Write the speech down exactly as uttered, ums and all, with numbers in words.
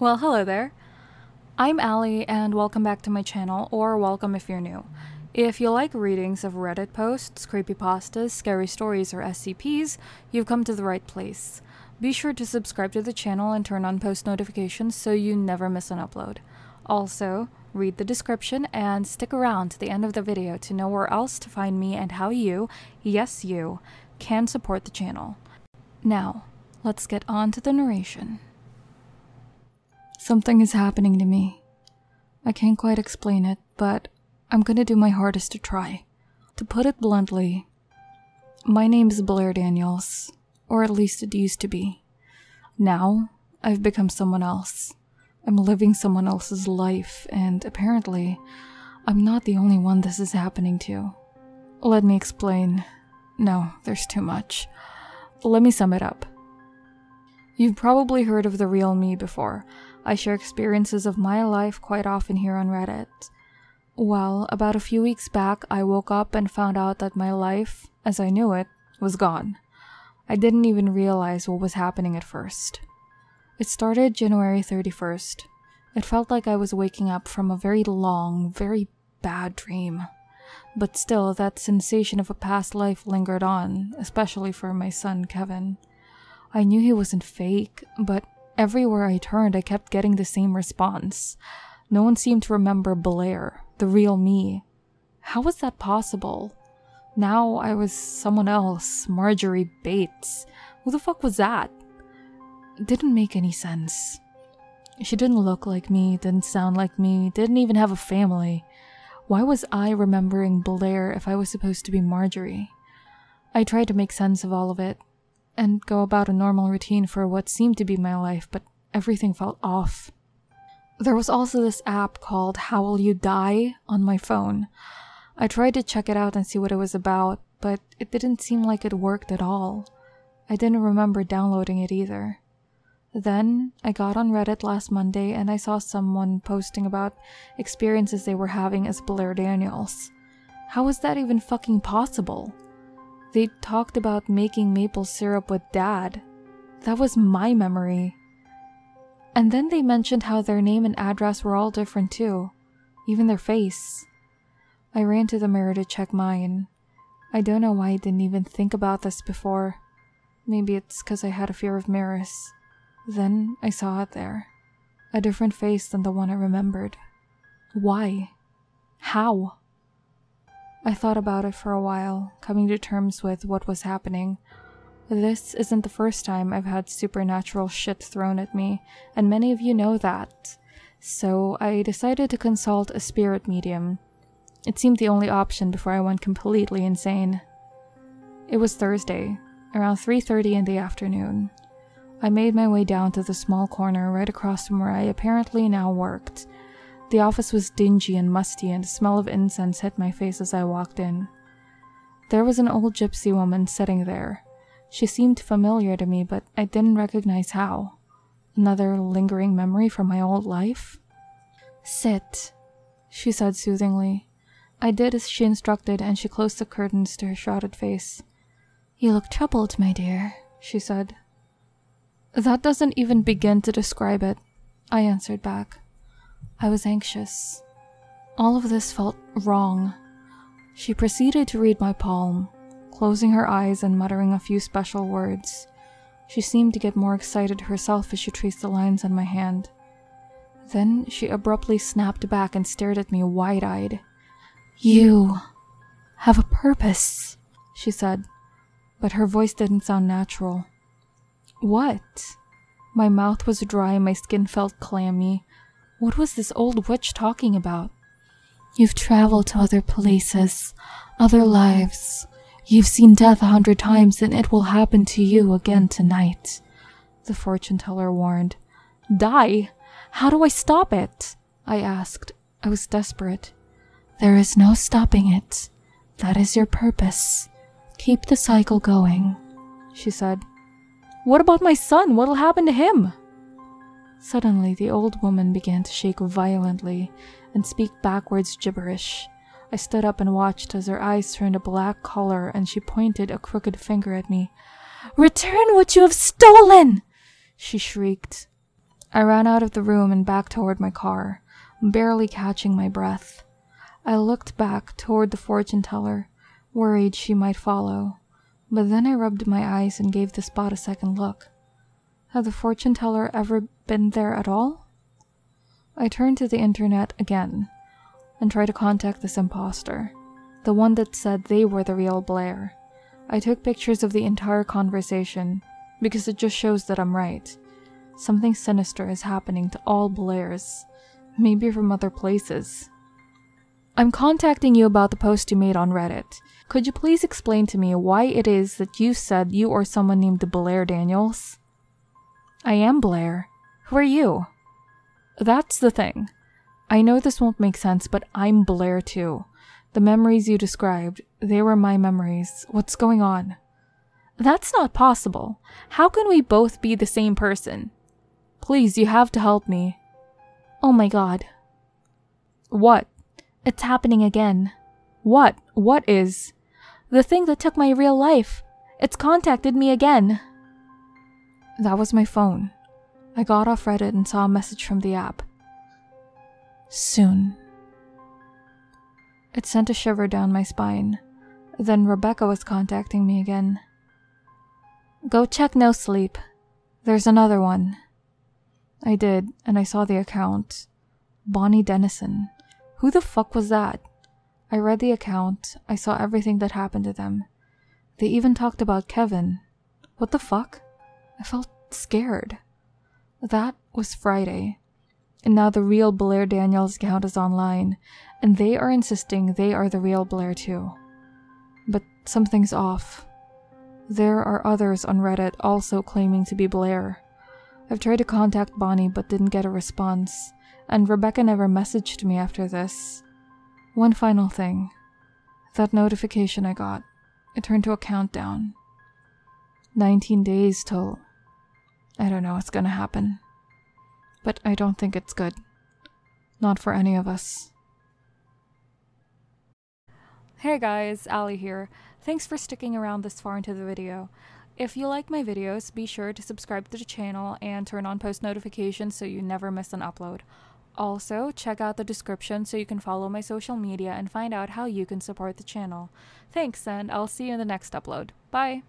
Well, hello there. I'm Allie, and welcome back to my channel, or welcome if you're new. If you like readings of Reddit posts, creepypastas, scary stories, or S C Ps, you've come to the right place. Be sure to subscribe to the channel and turn on post notifications so you never miss an upload. Also, read the description and stick around to the end of the video to know where else to find me and how you, yes you, can support the channel. Now, let's get on to the narration. Something is happening to me. I can't quite explain it, but I'm gonna do my hardest to try. To put it bluntly, my name is Blair Daniels, or at least it used to be. Now, I've become someone else. I'm living someone else's life, and apparently, I'm not the only one this is happening to. Let me explain. No, there's too much. Let me sum it up. You've probably heard of the real me before. I share experiences of my life quite often here on Reddit. Well, about a few weeks back, I woke up and found out that my life, as I knew it, was gone. I didn't even realize what was happening at first. It started January thirty-first. It felt like I was waking up from a very long, very bad dream. But still, that sensation of a past life lingered on, especially for my son, Kevin. I knew he wasn't fake, but everywhere I turned, I kept getting the same response. No one seemed to remember Blair, the real me. How was that possible? Now I was someone else, Marjorie Bates. Who the fuck was that? It didn't make any sense. She didn't look like me, didn't sound like me, didn't even have a family. Why was I remembering Blair if I was supposed to be Marjorie? I tried to make sense of all of it and go about a normal routine for what seemed to be my life, but everything felt off. There was also this app called How Will You Die on my phone. I tried to check it out and see what it was about, but it didn't seem like it worked at all. I didn't remember downloading it either. Then, I got on Reddit last Monday and I saw someone posting about experiences they were having as Blair Daniels. How was that even fucking possible? They talked about making maple syrup with Dad. That was my memory. And then they mentioned how their name and address were all different too, even their face. I ran to the mirror to check mine. I don't know why I didn't even think about this before. Maybe it's because I had a fear of mirrors. Then I saw it there. A different face than the one I remembered. Why? How? I thought about it for a while, coming to terms with what was happening. This isn't the first time I've had supernatural shit thrown at me, and many of you know that. So I decided to consult a spirit medium. It seemed the only option before I went completely insane. It was Thursday, around three thirty in the afternoon. I made my way down to the small corner right across from where I apparently now worked. The office was dingy and musty, and the smell of incense hit my face as I walked in. There was an old gypsy woman sitting there. She seemed familiar to me, but I didn't recognize how. Another lingering memory from my old life? "Sit," she said soothingly. I did as she instructed, and she closed the curtains to her shrouded face. "You look troubled, my dear," she said. "That doesn't even begin to describe it," I answered back. I was anxious. All of this felt wrong. She proceeded to read my palm, closing her eyes and muttering a few special words. She seemed to get more excited herself as she traced the lines on my hand. Then she abruptly snapped back and stared at me wide-eyed. "You have a purpose," she said, but her voice didn't sound natural. What? My mouth was dry, my skin felt clammy. What was this old witch talking about? "You've traveled to other places, other lives. You've seen death a hundred times, and it will happen to you again tonight," the fortune teller warned. "Die? How do I stop it?" I asked. I was desperate. "There is no stopping it. That is your purpose. Keep the cycle going," she said. "What about my son? What'll happen to him?" Suddenly, the old woman began to shake violently and speak backwards gibberish. I stood up and watched as her eyes turned a black color and she pointed a crooked finger at me. "Return what you have stolen!" she shrieked. I ran out of the room and back toward my car, barely catching my breath. I looked back toward the fortune teller, worried she might follow, but then I rubbed my eyes and gave the spot a second look. Had the fortune teller ever been there at all? I turned to the internet again and tried to contact this imposter, the one that said they were the real Blair. I took pictures of the entire conversation because it just shows that I'm right. Something sinister is happening to all Blairs, maybe from other places. I'm contacting you about the post you made on Reddit. Could you please explain to me why it is that you said you or someone named Blair Daniels? I am Blair. Who are you? That's the thing. I know this won't make sense, but I'm Blair too. The memories you described, they were my memories. What's going on? That's not possible. How can we both be the same person? Please, you have to help me. Oh my god. What? It's happening again. What? What is? The thing that took my real life. It's contacted me again. That was my phone. I got off Reddit and saw a message from the app. Soon. It sent a shiver down my spine. Then Rebecca was contacting me again. Go check No Sleep. There's another one. I did, and I saw the account. Bonnie Dennison. Who the fuck was that? I read the account. I saw everything that happened to them. They even talked about Kevin. What the fuck? I felt scared. That was Friday. And now the real Blair Daniels account is online, and they are insisting they are the real Blair too. But something's off. There are others on Reddit also claiming to be Blair. I've tried to contact Bonnie but didn't get a response. And Rebecca never messaged me after this. One final thing. That notification I got, it turned to a countdown. nineteen days till... I don't know what's gonna happen. But I don't think it's good. Not for any of us. Hey guys, Ali here. Thanks for sticking around this far into the video. If you like my videos, be sure to subscribe to the channel and turn on post notifications so you never miss an upload. Also, check out the description so you can follow my social media and find out how you can support the channel. Thanks, and I'll see you in the next upload. Bye!